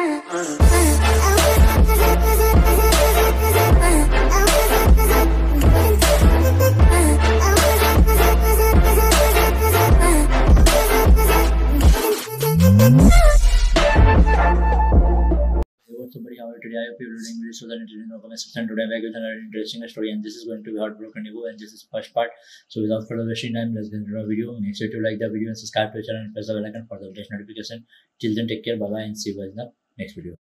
Today I hope you're reading videos so that it is no comments. And today I'm back with another interesting story, and this is going to be Heartbroken Ego, and this is first part. So without further wasting time, let's get into the video. Make sure to like the video and subscribe to the channel and press the bell icon for the latest notification. Till then, take care, bye bye, and see you guys in the next video.